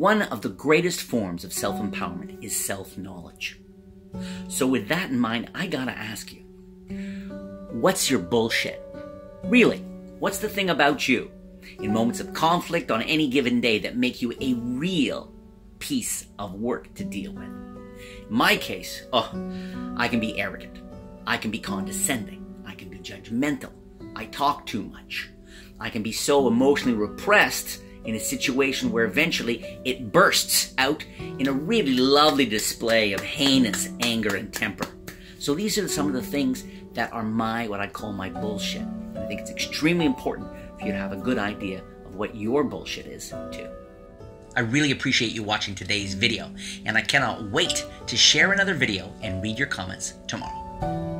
One of the greatest forms of self-empowerment is self-knowledge. So with that in mind, I gotta ask you, what's your bullshit? Really, what's the thing about you in moments of conflict on any given day that make you a real piece of work to deal with? In my case, I can be arrogant. I can be condescending. I can be judgmental. I talk too much. I can be so emotionally repressed in a situation where eventually it bursts out in a really lovely display of heinous anger and temper. So these are some of the things that are what I call my bullshit. And I think it's extremely important for you to have a good idea of what your bullshit is too. I really appreciate you watching today's video, and I cannot wait to share another video and read your comments tomorrow.